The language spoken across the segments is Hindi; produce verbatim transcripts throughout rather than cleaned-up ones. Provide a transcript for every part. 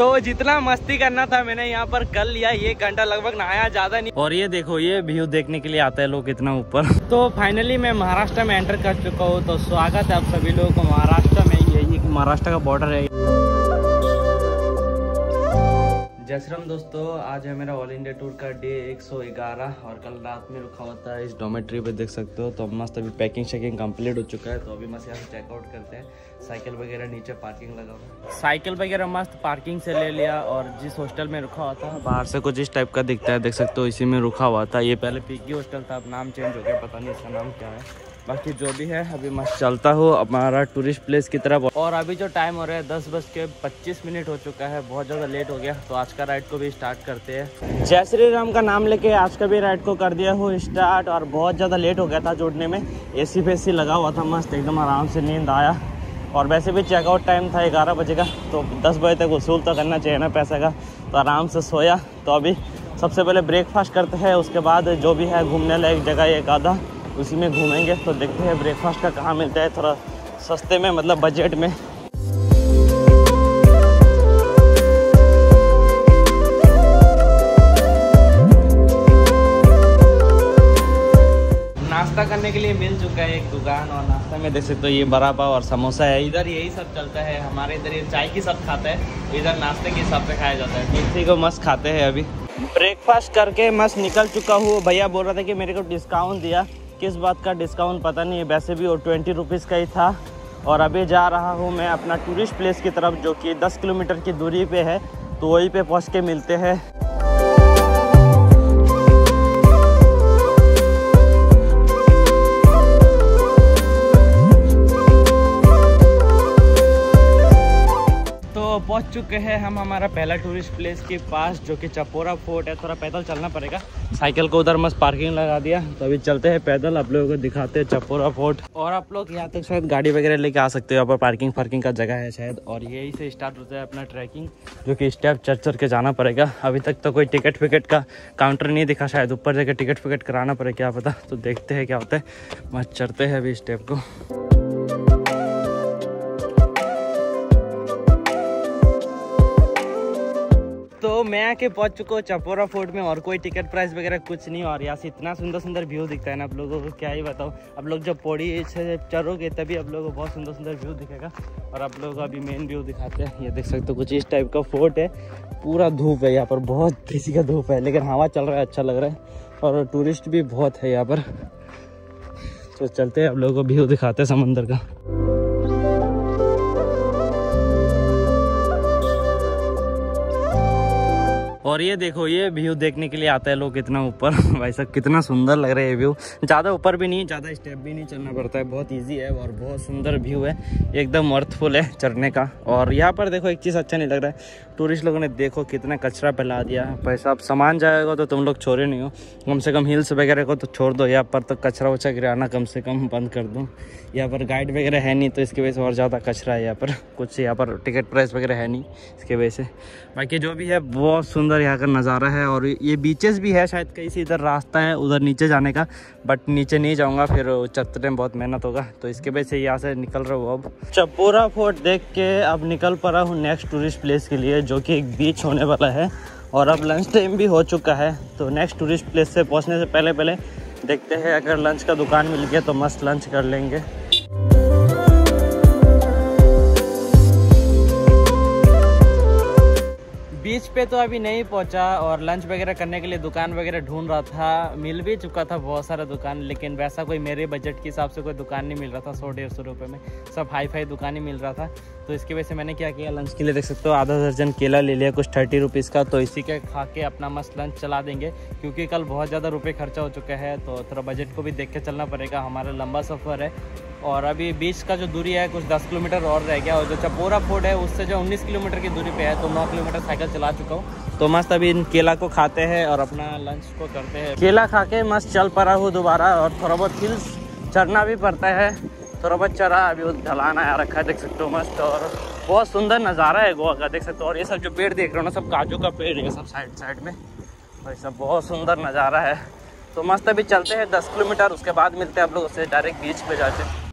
तो जितना मस्ती करना था मैंने यहाँ पर कर लिया। ये घंटा लगभग नहाया, ज्यादा नहीं। और ये देखो, ये व्यू देखने के लिए आते हैं लोग कितना ऊपर। तो फाइनली मैं महाराष्ट्र में एंटर कर चुका हूँ। तो स्वागत है आप सभी लोगों को महाराष्ट्र में। यही महाराष्ट्र का बॉर्डर है। जय श्री राम दोस्तों, आज है मेरा ऑल इंडिया टूर का डे एक सौ ग्यारह। और कल रात में रुका हुआ था इस डॉमेट्री पे, देख सकते हो। तो मस्त अभी पैकिंग शैकिंग कंप्लीट हो चुका है। तो अभी मस्त यहाँ से चेकआउट करते हैं। साइकिल वगैरह नीचे पार्किंग लगा हुआ है। साइकिल वगैरह मस्त पार्किंग से ले लिया। और जिस हॉस्टल में रुका हुआ था बाहर से कुछ इस टाइप का दिखता है, देख सकते हो। इसी में रुका हुआ था। ये पहले पिग्गी हॉस्टल था, अब नाम चेंज हो गया, पता नहीं इसका नाम क्या है। बाकी जो भी है, अभी मस्त चलता हो हमारा टूरिस्ट प्लेस की तरफ। और अभी जो टाइम हो रहा है दस बज के पच्चीस मिनट हो चुका है। बहुत ज़्यादा लेट हो गया, तो आज का राइड को भी स्टार्ट करते हैं। जय श्री राम का नाम लेके आज का भी राइड को कर दिया हूँ स्टार्ट। और बहुत ज़्यादा लेट हो गया था जुड़ने में। एसी फेसी लगा हुआ था, मस्त एकदम आराम से नींद आया। और वैसे भी चेकआउट टाइम था ग्यारह बजे का, तो दस बजे तक वसूल तो करना चाहिए ना पैसा का। तो आराम से सोया। तो अभी सबसे पहले ब्रेकफास्ट करते हैं, उसके बाद जो भी है घूमने लायक जगह एक आधा उसी में घूमेंगे। तो देखते हैं ब्रेकफास्ट का कहाँ मिलता है, थोड़ा सस्ते में, मतलब बजट में। नाश्ता करने के लिए मिल चुका है एक दुकान। और नाश्ता में देख सकते हो ये बड़ा पाव और समोसा है। इधर यही सब चलता है हमारे इधर। ये चाय की सब खाता है, इधर नाश्ते के हिसाब से खाया जाता है। इसी को मस्त खाते हैं। अभी ब्रेकफास्ट करके मस्त निकल चुका हूँ। भैया बोल रहा था कि मेरे को डिस्काउंट दिया, किस बात का डिस्काउंट पता नहीं है। वैसे भी वो ट्वेंटी रुपीज़ का ही था। और अभी जा रहा हूँ मैं अपना टूरिस्ट प्लेस की तरफ, जो कि दस किलोमीटर की दूरी पे है। तो वहीं पे पहुँच के मिलते हैं। पहुंच चुके हैं हम हमारा पहला टूरिस्ट प्लेस के पास, जो कि चपोरा फोर्ट है। थोड़ा पैदल चलना पड़ेगा। साइकिल को उधर मस्त पार्किंग लगा दिया। तो अभी चलते हैं पैदल, आप लोगों को दिखाते हैं चपोरा फोर्ट। और आप लोग यहाँ तक शायद गाड़ी वगैरह लेके आ सकते हो, यहाँ पर पार्किंग फार्किंग का जगह है शायद। और यही से स्टार्ट होता है अपना ट्रैकिंग, जो कि स्टेप चढ़ चढ़ के जाना पड़ेगा। अभी तक तो कोई टिकट विकट का काउंटर नहीं दिखा, शायद ऊपर जाकर टिकट विकट कराना पड़ेगा, क्या पता। तो देखते हैं क्या होता है। मस्त चढ़ते हैं अभी स्टेप को। तो मैं आके पहुंच चुका हूँ चपोरा फोर्ट में। और कोई टिकट प्राइस वगैरह कुछ नहीं। और यहाँ से इतना सुंदर सुंदर व्यू दिखता है ना, आप लोगों को क्या ही बताऊँ। आप लोग जब पौड़ी से चढ़ोगे तभी आप लोगों को बहुत सुंदर सुंदर व्यू दिखेगा। और आप लोगों को अभी मेन व्यू दिखाते हैं। ये देख सकते हो, कुछ इस टाइप का फोर्ट है। पूरा धूप है यहाँ पर, बहुत तेजी का धूप है, लेकिन हवा चल रहा है, अच्छा लग रहा है। और टूरिस्ट भी बहुत है यहाँ पर। तो चलते हैं, आप लोगों को व्यू दिखाते हैं समंदर का। और ये देखो, ये व्यू देखने के लिए आते हैं लोग कितना ऊपर। भाई साहब कितना सुंदर लग रहा है ये व्यू। ज़्यादा ऊपर भी नहीं, ज़्यादा स्टेप भी नहीं चलना पड़ता है। बहुत इजी है और बहुत सुंदर व्यू है, एकदम अर्थफुल है चढ़ने का। और यहाँ पर देखो एक चीज़ अच्छा नहीं लग रहा है, टूरिस्ट लोगों ने देखो कितना कचरा फैला दिया है। भाई साहब सामान जाएगा तो तुम लोग छोड़े नहीं हो, कम से कम हिल्स वगैरह को तो छोड़ दो। यहाँ पर तो कचरा वचरा गिराना कम से कम बंद कर दो। यहाँ पर गाइड वगैरह है नहीं, तो इसकी वजह से और ज़्यादा कचरा है यहाँ पर। कुछ यहाँ पर टिकट प्राइस वगैरह है नहीं, इसकी वजह से। बाकी जो भी है बहुत सुंदर यहाँ का नज़ारा है। और ये बीचेस भी है शायद, कहीं से इधर रास्ता है उधर नीचे जाने का, बट नीचे नहीं जाऊँगा, फिर चढ़ते में बहुत मेहनत होगा। तो इसके वजह से यहाँ से निकल रहा हूँ। अब चपोरा फोर्ट देख के अब निकल पड़ा हूँ नेक्स्ट टूरिस्ट प्लेस के लिए, जो कि एक बीच होने वाला है। और अब लंच टाइम भी हो चुका है। तो नेक्स्ट टूरिस्ट प्लेस से पहुँचने से पहले पहले देखते हैं, अगर लंच का दुकान मिल गया तो मस्त लंच कर लेंगे। बीच पे तो अभी नहीं पहुंचा। और लंच वगैरह करने के लिए दुकान वगैरह ढूंढ रहा था, मिल भी चुका था बहुत सारा दुकान, लेकिन वैसा कोई मेरे बजट के हिसाब से कोई दुकान नहीं मिल रहा था। सौ डेढ़ सौ रुपये में सब हाई फाई दुकान ही मिल रहा था। तो इसकी वजह से मैंने क्या किया, लंच के लिए देख सकते हो आधा दर्जन केला ले लिया, कुछ थर्टी रुपीज़ का। तो इसी के खा के अपना मस्त लंच चला देंगे, क्योंकि कल बहुत ज़्यादा रुपये खर्चा हो चुका है। तो थोड़ा बजट को भी देख के चलना पड़ेगा, हमारा लंबा सफ़र है। और अभी बीच का जो दूरी है कुछ दस किलोमीटर और रह गया। और जो चपोरा फोर्ट है उससे जो उन्नीस किलोमीटर की दूरी पे है, तो नौ किलोमीटर साइकिल चला चुका हूँ। तो मस्त अभी इन केला को खाते हैं और अपना लंच को करते हैं। केला खा के मस्त चल पड़ा हूँ दोबारा। और थोड़ा बहुत हिल्स चढ़ना भी पड़ता है, थोड़ा बहुत चढ़ा। अभी वो ढलान आया रखा है, देख सकते हो मस्त। और बहुत सुंदर नज़ारा है गोवा का, देख सकते हो। और ये सब जो पेड़ देख रहे हो ना, सब काजू का पेड़ है, सब साइड साइड में। और सब बहुत सुंदर नज़ारा है। तो मस्त अभी चलते हैं दस किलोमीटर, उसके बाद मिलते हैं आप लोग उससे डायरेक्ट बीच पर जाते हैं।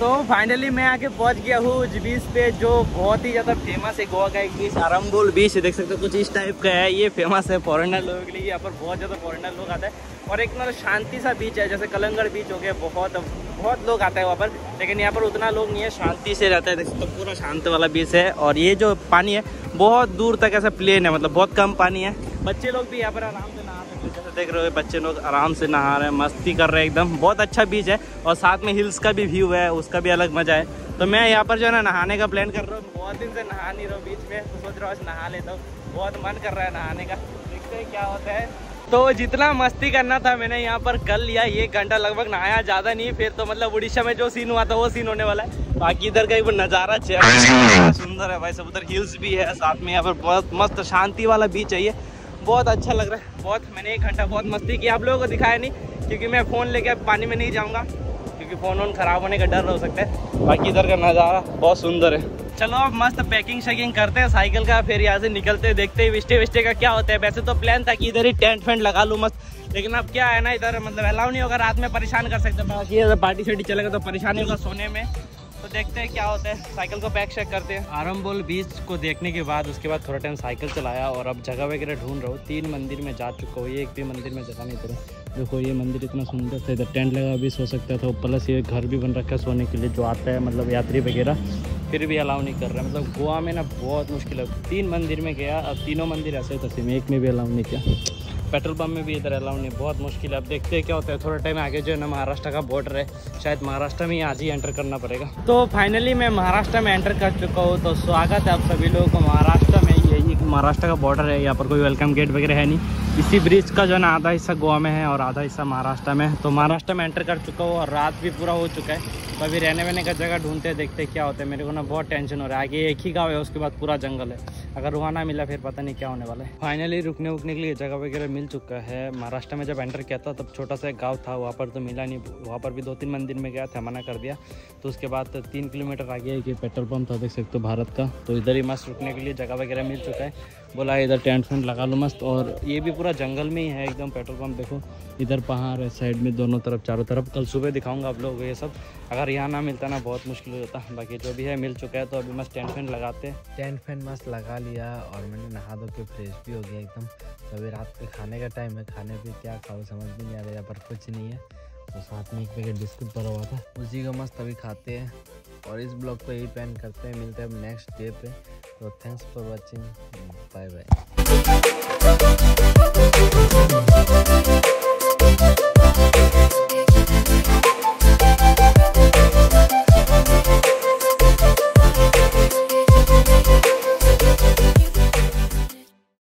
तो फाइनली मैं आके पहुंच गया हूँ उस बीच पे जो बहुत ही ज़्यादा फेमस है। गोवा का एक बीच आरंबोल बीच देख सकते हो, कुछ इस टाइप का है। ये फेमस है फॉरेनर लोगों के लिए, यहाँ पर बहुत ज़्यादा फॉरेनर लोग आते हैं। और एक ना शांति सा बीच है, जैसे कलंगड़ बीच हो गया, बहुत बहुत लोग आते हैं वहाँ पर, लेकिन यहाँ पर उतना लोग नहीं है, शांति से रहता है। देख सकते हो पूरा शांत वाला बीच है। और ये जो पानी है बहुत दूर तक ऐसा प्लेन है, मतलब बहुत कम पानी है। बच्चे लोग भी यहाँ पर आराम से नहा रहे हैं, जैसे देख रहे हो बच्चे लोग आराम से नहा रहे हैं, मस्ती कर रहे हैं एकदम। बहुत अच्छा बीच है और साथ में हिल्स का भी व्यू है, उसका भी अलग मजा है। तो मैं यहाँ पर जो है ना नहाने का प्लान कर रहा हूँ, बहुत दिन से नहा नहीं रहा हूँ बीच में, तो सोच रहा हूँ नहा लेता हूँ। बहुत मन कर रहा है नहाने का, देखते हैं क्या होता है। तो जितना मस्ती करना था मैंने यहाँ पर कर लिया। ये घंटा लगभग नहाया, ज़्यादा नहीं, फिर तो मतलब उड़ीसा में जो सीन हुआ था वो सीन होने वाला है। बाकी इधर का एक नज़ारा सुंदर है भाई सब, उधर हिल्स भी है, साथ में यहाँ पर बहुत मस्त शांति वाला बीच है। ये बहुत अच्छा लग रहा है। बहुत मैंने एक घंटा बहुत मस्ती की, आप लोगों को दिखाया नहीं क्योंकि मैं फ़ोन लेके पानी में नहीं जाऊँगा, क्योंकि फ़ोन वोन ख़राब होने का डर हो सकता है। बाकी इधर का नज़ारा बहुत सुंदर है। चलो अब मस्त पैकिंग शैकिंग करते हैं साइकिल का, फिर यहाँ से निकलते हैं, देखते हैं विस्टे विस्टे का क्या होता है। वैसे तो प्लान था कि इधर ही टेंट फेंट लगा लूँ मस्त, लेकिन अब क्या है ना इधर मतलब अलाउ नहीं होगा, रात में परेशान कर सकते हैं। ये पार्टी शार्टी चलेगा तो परेशानी होगा सोने में, तो देखते हैं क्या होता है। साइकिल को पैक शैक करते हैं। आरंबोल बीच को देखने के बाद उसके बाद थोड़ा टाइम साइकिल चलाया और अब जगह वगैरह ढूंढ रहा हूँ। तीन मंदिर में जा चुका हूँ, ये एक भी मंदिर में जगह नहीं पड़ा। देखो ये मंदिर इतना सुंदर था, इधर टेंट लगा भी सो सकता था, प्लस ये घर भी बन रखा है सोने के लिए जो आता है मतलब यात्री वगैरह, फिर भी अलाउ नहीं कर रहा। मतलब गोवा में ना बहुत मुश्किल है। तीन मंदिर में गया, अब तीनों मंदिर ऐसे तस्वीर में एक में भी अलाउ नहीं किया। पेट्रोल पंप में भी इधर अलाउ नहीं, बहुत मुश्किल है। अब देखते हैं क्या होता है। थोड़ा टाइम आगे जो है ना महाराष्ट्र का बॉर्डर है, शायद महाराष्ट्र में आज ही एंटर करना पड़ेगा। तो फाइनली मैं महाराष्ट्र में एंटर कर चुका हूँ, तो स्वागत है आप सभी लोगों को महाराष्ट्र में। यही महाराष्ट्र का बॉर्डर है, यहाँ पर कोई वेलकम गेट वगैरह है नहीं। इसी ब्रिज का जो है ना आधा हिस्सा गोवा में है और आधा हिस्सा महाराष्ट्र में। तो महाराष्ट्र में एंटर कर चुका हूँ और रात भी पूरा हो चुका है। तो अभी रहने वहने का जगह ढूंढते हैं, देखते हैं क्या होता है। मेरे को ना बहुत टेंशन हो रहा है, आगे एक ही गाँव है उसके बाद पूरा जंगल है, अगर वहाँ ना मिला फिर पता नहीं क्या होने वाला है। फाइनली रुकने उकने के लिए जगह वगैरह मिल चुका है। महाराष्ट्र में जब एंटर किया था तब छोटा सा एक गाँव था, वहाँ पर तो मिला नहीं। वहाँ पर भी दो तीन मंदिर में गया था, मना कर दिया। तो उसके बाद तो तीन किलोमीटर आगे एक पेट्रोल पंप था, देख सकते हो भारत का। तो इधर ही मस्त रुकने के लिए जगह वगैरह मिल चुका है। बोला इधर टेंट फेंट लगा लो मस्त, और ये भी पूरा जंगल में ही है एकदम। पेट्रोल पंप देखो, इधर पहाड़ है साइड में, दोनों तरफ चारों तरफ। कल सुबह दिखाऊंगा आप लोगों को ये सब, अगर यहाँ ना मिलता ना बहुत मुश्किल हो जाता। बाकी जो भी है मिल चुका है, तो अभी मस्त टेंट फेंट लगाते हैं। टेंट फेंट मस्त लगा लिया और मैंने नहा धो के फ्रेश भी हो गया एकदम। तो अभी रात के खाने का टाइम है, खाने पे क्या खाओ समझ भी नहीं आ रहा, यहाँ पर कुछ नहीं है। तो साथ में एक पैकेट बिस्कुट भरा हुआ था, उसी को मस्त अभी खाते हैं और इस ब्लॉग को यही पैन करते हैं। मिलते हैं नेक्स्ट डे पे, तो thanks for watching, bye bye.